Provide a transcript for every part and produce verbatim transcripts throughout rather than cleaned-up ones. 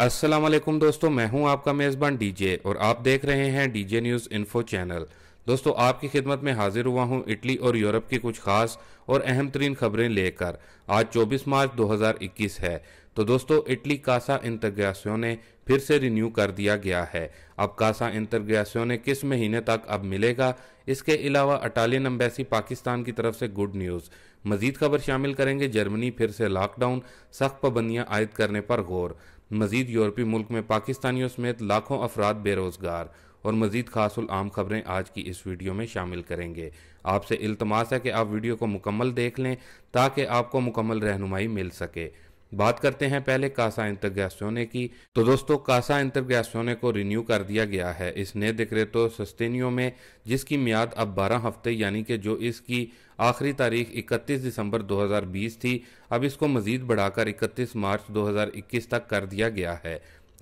अस्सलाम वालेकुम दोस्तों, मैं हूं आपका मेज़बान डीजे और आप देख रहे हैं डीजे न्यूज़ इन्फो चैनल। दोस्तों, आपकी खिदमत में हाजिर हुआ हूं इटली और यूरोप की कुछ खास और अहम तरीन खबरें लेकर। आज चौबीस मार्च दो हज़ार इक्कीस है। तो दोस्तों, इटली कासा इंतरग्यासियोने फिर से रिन्यू कर दिया गया है। अब कासा इंतरग्यासियोने किस महीने तक अब मिलेगा। इसके अलावा इटालियन एम्बेसी पाकिस्तान की तरफ से गुड न्यूज़। मजीद खबर शामिल करेंगे। जर्मनी फिर से लॉकडाउन, सख्त पाबंदियाँ आयद करने पर गौर। मजीद यूरोपीय मुल्क में पाकिस्तानियों समेत लाखों अफराद बेरोज़गार। और मजीद खासुल आम खबरें आज की इस वीडियो में शामिल करेंगे। आपसे इल्तमास है कि आप वीडियो को मुकम्मल देख लें ताकि आपको मुकम्मल रहनुमाई मिल सके। बात करते हैं पहले कासा इंतरग्यासियोने की। तो दोस्तों, कासा इंतरग्यासियोने को रिन्यू कर दिया गया है इस नए डिक्रेटो सस्तेनियो में, जिसकी मियाद अब बारह हफ्ते यानी कि जो इसकी आखिरी तारीख इकतीस दिसंबर दो हज़ार बीस थी, अब इसको मजीद बढ़ाकर इकतीस मार्च दो हज़ार इक्कीस तक कर दिया गया है।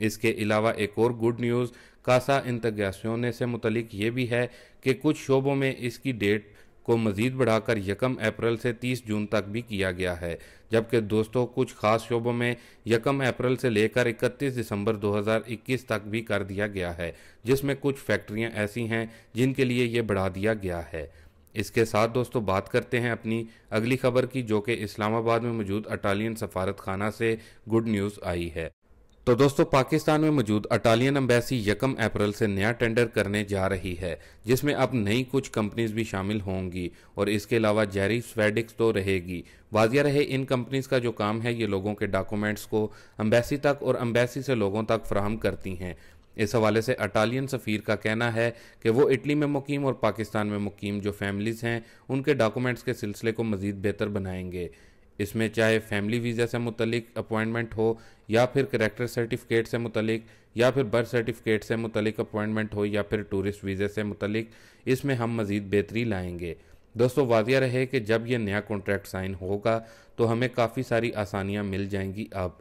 इसके अलावा एक और गुड न्यूज़ कासा इंतरग्यासियोने से मुतलिक ये भी है कि कुछ शोबों में इसकी डेट को मज़ीद बढ़ाकर यकम अप्रैल से तीस जून तक भी किया गया है। जबकि दोस्तों, कुछ ख़ास शोबों में यकम अप्रैल से लेकर इकतीस दिसंबर दो हज़ार इक्कीस तक भी कर दिया गया है, जिसमें कुछ फैक्ट्रियां ऐसी हैं जिनके लिए ये बढ़ा दिया गया है। इसके साथ दोस्तों, बात करते हैं अपनी अगली खबर की, जो कि इस्लामाबाद में मौजूद इटालियन सफारत खाना से गुड न्यूज़ आई है। तो दोस्तों, पाकिस्तान में मौजूद इटालियन एम्बेसी यकम अप्रैल से नया टेंडर करने जा रही है, जिसमें अब नई कुछ कंपनीज भी शामिल होंगी और इसके अलावा जेरिफ फेडिक्स तो रहेगी। वाजिया रहे, इन कंपनीज का जो काम है ये लोगों के डॉक्यूमेंट्स को एम्बेसी तक और एम्बेसी से लोगों तक फ्राहम करती हैं। इस हवाले से इटालियन सफ़ीर का कहना है कि वो इटली में मुकीम और पाकिस्तान में मुकीम जो फैमिलीज़ हैं उनके डॉक्यूमेंट्स के सिलसिले को मज़ीद बेहतर बनाएंगे। इसमें चाहे फैमिली वीज़ा से मुतलिक अपॉइंटमेंट हो या फिर करैक्टर सर्टिफिकेट से मुतलिक या फिर बर्थ सर्टिफिकेट से मुतलिक अपॉइंटमेंट हो या फिर टूरिस्ट वीज़े से मुतलिक, इसमें हम मज़ीद बेहतरी लाएंगे। दोस्तों, वाजिया रहे कि जब यह नया कॉन्ट्रैक्ट साइन होगा तो हमें काफ़ी सारी आसानियाँ मिल जाएंगी अब।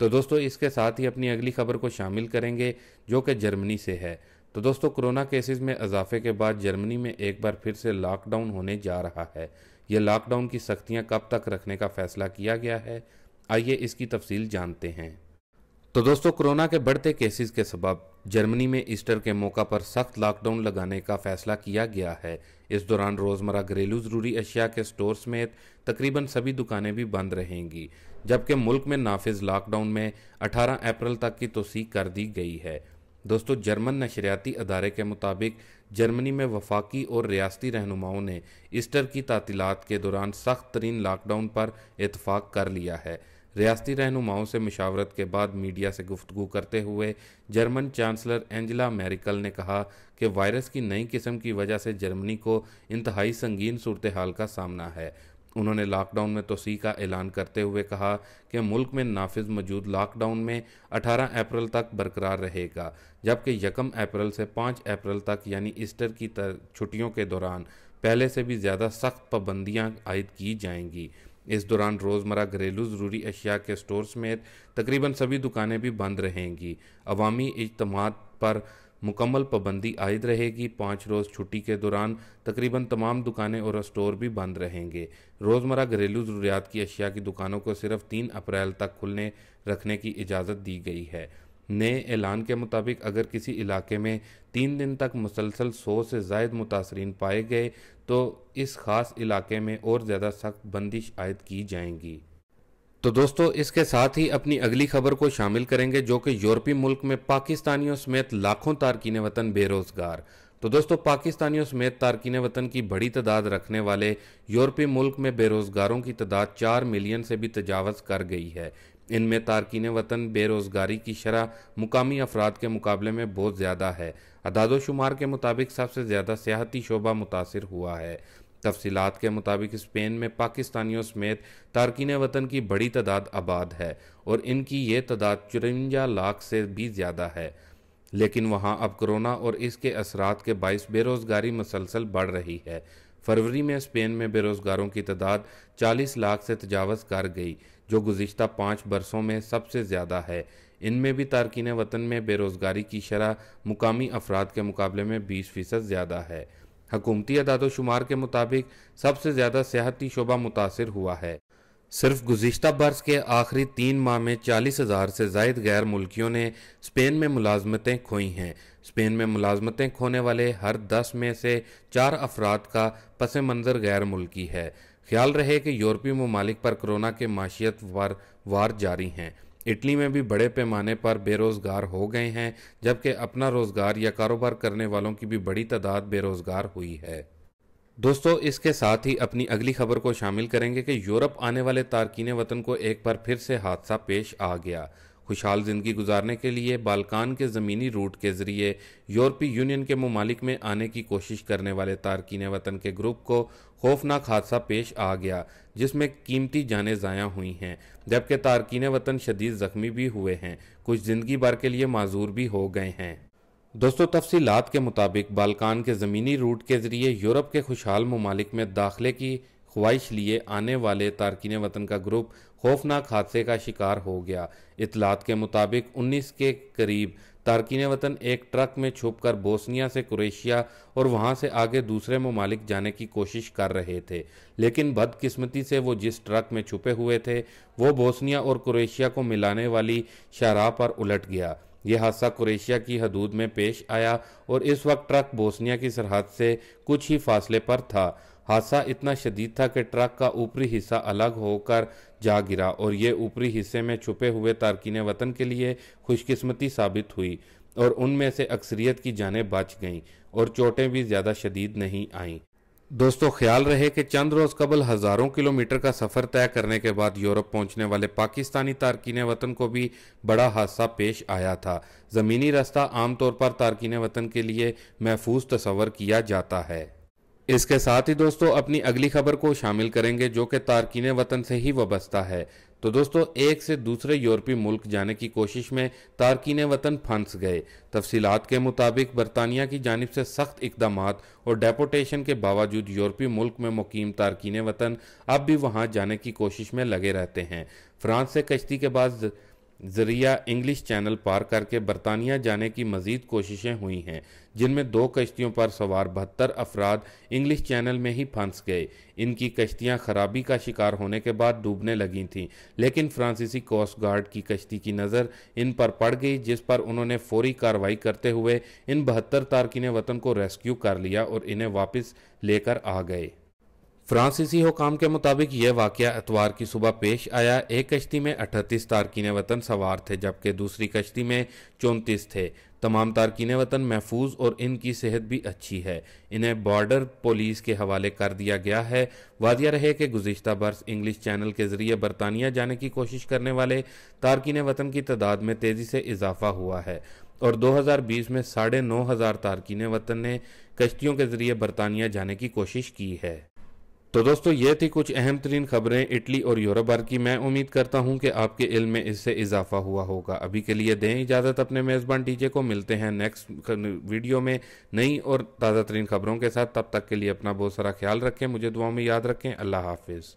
तो दोस्तों, इसके साथ ही अपनी अगली खबर को शामिल करेंगे, जो कि जर्मनी से है। तो दोस्तों, कोरोना केसेस में इजाफे के बाद जर्मनी में एक बार फिर से लॉकडाउन होने जा रहा है। यह लॉकडाउन की सख्तियां कब तक रखने का फैसला किया गया है, आइए इसकी तफसील जानते हैं। तो दोस्तों, कोरोना के बढ़ते केसेस के सबब जर्मनी में ईस्टर के मौका पर सख्त लॉकडाउन लगाने का फैसला किया गया है। इस दौरान रोज़मर्रा घरेलू ज़रूरी अशिया के स्टोर समेत तकरीबन सभी दुकानें भी बंद रहेंगी, जबकि मुल्क में नाफिज लॉकडाउन में अठारह अप्रैल तक की तोसीक़ कर दी गई है। दोस्तों, जर्मन नशरियाती अदारे के मुताबिक जर्मनी में वफाकी और रियासती रहनुमाओं ने ईस्टर की तातीलात के दौरान सख्त तरीन लॉकडाउन पर इतफ़ाक़ कर लिया है। रियासती रहनुमाओं से मशावरत के बाद मीडिया से गुफ्तगू करते हुए जर्मन चांसलर एंजेला मैर्केल ने कहा कि वायरस की नई किस्म की वजह से जर्मनी को इंतहाई संगीन सूरत हाल का सामना है। उन्होंने लॉकडाउन में तोसी का ऐलान करते हुए कहा कि मुल्क में नाफिज मौजूद लॉकडाउन में अठारह अप्रैल तक बरकरार रहेगा, जबकि यकम अप्रैल से पाँच अप्रैल तक यानी ईस्टर की छुट्टियों के दौरान पहले से भी ज़्यादा सख्त पाबंदियाँ आयद की जाएंगी। इस दौरान रोज़मर्रा घरेलू ज़रूरी अशिया के स्टोर समेत तकरीबन सभी दुकानें भी बंद रहेंगी। अवामी इज्तमाआत पर मुकम्मल पाबंदी आयद रहेगी। पाँच रोज़ छुट्टी के दौरान तकरीबन तमाम दुकानें और स्टोर भी बंद रहेंगे। रोज़मर्रा घरेलू ज़रूरियात की अशिया की दुकानों को सिर्फ तीन अप्रैल तक खुलने रखने की इजाज़त दी गई है। नए ऐलान के मुताबिक अगर किसी इलाके में तीन दिन तक मुसलसल सौ से ज़ायद मुतासरीन पाए गए तो इस ख़ास इलाके में और ज़्यादा सख्त बंदिश आयद की जाएंगी। तो दोस्तों, इसके साथ ही अपनी अगली खबर को शामिल करेंगे, जो कि यूरोपीय मुल्क में पाकिस्तानियों समेत लाखों तारकीन वतन बेरोज़गार। तो दोस्तों, पाकिस्तानियों समेत तारकीन वतन की बड़ी तादाद रखने वाले यूरोपीय मुल्क में बेरोज़गारों की तादाद चार मिलियन से भी तजावज़ कर गई है। इनमें तारकीन वतन बेरोज़गारी की शरह मुकामी अफराद के मुकाबले में बहुत ज़्यादा है। अदादोशुमार के मुताबिक सबसे ज़्यादा सियाहती शोबा मुतासर हुआ है। तफसीलात के मुताबिक स्पेन में पाकिस्तानियों समेत तारकीन वतन की बड़ी तादाद आबाद है और इनकी ये तादाद चुरंजा लाख से भी ज़्यादा है। लेकिन वहाँ अब कोरोना और इसके असरात के बायस बेरोज़गारी मसलसल बढ़ रही है। फरवरी में स्पेन में बेरोज़गारों की तादाद चालीस लाख से तजावज़ कर गई, जो गुज़िश्ता पाँच बरसों में सबसे ज़्यादा है। इनमें भी तारकीन वतन में बेरोज़गारी की शरह मुकामी अफराद के मुकाबले में बीस फीसद ज़्यादा है। हकूमती अदादोशुमार के मुताबिक सबसे ज़्यादा सियाहती शोबा मुतासर हुआ है। सिर्फ गुज़िश्ता बरस के आखिरी तीन माह में चालीस हज़ार से ज़ायद गैर मुल्कियों ने स्पेन में मुलाजमतें खोई हैं। स्पेन में मुलाजमतें खोने वाले हर दस में से चार अफराद का पस मंज़र गैर मुल्की है। ख्याल रहे कि यूरोपीय ममालिक पर कोरोना के माशियत वार वार जारी हैं। इटली में भी बड़े पैमाने पर बेरोज़गार हो गए हैं, जबकि अपना रोज़गार या कारोबार करने वालों की भी बड़ी तादाद बेरोज़गार हुई है। दोस्तों, इसके साथ ही अपनी अगली खबर को शामिल करेंगे कि यूरोप आने वाले तारकीन वतन को एक बार फिर से हादसा पेश आ गया। खुशहाल ज़िंदगी गुजारने के लिए बाल्कान के ज़मीनी रूट के ज़रिए यूरोपीय यूनियन के ममालिक में आने की कोशिश करने वाले तारकीन वतन के ग्रुप को खौफनाक हादसा पेश आ गया, जिसमें कीमती जानें ज़ाया हुई हैं, जबकि तारकीन वतन शदीद ज़ख्मी भी हुए हैं, कुछ ज़िंदगी भर के लिए माजूर भी हो गए हैं। दोस्तों, तफसीलात के मुताबिक बाल्कान के ज़मीनी रूट के ज़रिए यूरोप के खुशहाल ममालिक में दाखिले की ख्वाहिश लिए आने वाले तारकीन वतन का ग्रुप खौफनाक हादसे का शिकार हो गया। इतलात के मुताबिक उन्नीस के करीब तारकीन वतन एक ट्रक में छुपकर बोस्निया से क्रोएशिया और वहां से आगे दूसरे ममालिक जाने की कोशिश कर रहे थे, लेकिन बदकिस्मती से वो जिस ट्रक में छुपे हुए थे वो बोस्निया और क्रोएशिया को मिलाने वाली शाहराह पर उलट गया। यह हादसा क्रोएशिया की हदूद में पेश आया और इस वक्त ट्रक बोस्निया की सरहद से कुछ ही फासले पर था। हादसा इतना शदीद था कि ट्रक का ऊपरी हिस्सा अलग होकर जा गिरा और ये ऊपरी हिस्से में छुपे हुए तारकीन वतन के लिए खुशकिस्मती साबित हुई और उनमें से अक्सरियत की जानें बच गईं और चोटें भी ज़्यादा शदीद नहीं आईं। दोस्तों, ख्याल रहे कि चंद रोज़ कबल हज़ारों किलोमीटर का सफ़र तय करने के बाद यूरोप पहुंचने वाले पाकिस्तानी तारकीन वतन को भी बड़ा हादसा पेश आया था। ज़मीनी रास्ता आमतौर पर तारकीन वतन के लिए महफूज तस्वर किया जाता है। इसके साथ ही दोस्तों, अपनी अगली खबर को शामिल करेंगे जो कि तारकीन वतन से ही वाबस्ता है। तो दोस्तों, एक से दूसरे यूरोपीय मुल्क जाने की कोशिश में तारकीन वतन फंस गए। तफसीलात के मुताबिक बरतानिया की जानिब से सख्त इकदामात और डेपोटेशन के बावजूद यूरोपीय मुल्क में मुकीम तारकीन वतन अब भी वहां जाने की कोशिश में लगे रहते हैं। फ्रांस से कश्ती के बाद जरिया इंग्लिश चैनल पार करके बरतानिया जाने की मज़ीद कोशिशें हुई हैं, जिनमें दो कश्तियों पर सवार बहत्तर अफराद इंग्लिश चैनल में ही फंस गए। इनकी कश्तियां खराबी का शिकार होने के बाद डूबने लगी थीं, लेकिन फ्रांसीसी कोस्ट गार्ड की कश्ती की नज़र इन पर पड़ गई, जिस पर उन्होंने फौरी कार्रवाई करते हुए इन बहत्तर तारकीन वतन को रेस्क्यू कर लिया और इन्हें वापस लेकर आ गए। फ्रांसीसी हुकाम के मुताबिक यह वाक़या इतवार की सुबह पेश आया। एक कश्ती में अड़तीस तारकीन वतन सवार थे, जबकि दूसरी कश्ती में चौंतीस थे। तमाम तारकीन वतन महफूज और इनकी सेहत भी अच्छी है। इन्हें बॉर्डर पुलिस के हवाले कर दिया गया है। वादिया रहे कि गुज़िश्ता बरस इंग्लिश चैनल के ज़रिए बरतानिया जाने की कोशिश करने वाले तारकीन वतन की तादाद में तेज़ी से इजाफा हुआ है और दो हज़ार बीस में साढ़े नौ हज़ार तारकीन वतन ने कश्तियों के ज़रिए बरतानिया जाने की कोशिश की है। तो दोस्तों, ये थी कुछ अहम तरीन खबरें इटली और यूरोप भर की। मैं उम्मीद करता हूँ कि आपके इल्म में इससे इजाफा हुआ होगा। अभी के लिए दें इजाज़त अपने मेज़बान डीजे को। मिलते हैं नेक्स्ट वीडियो में नई और ताज़ा तरीन खबरों के साथ। तब तक के लिए अपना बहुत सारा ख्याल रखें, मुझे दुआ में याद रखें। अल्लाह हाफिज़।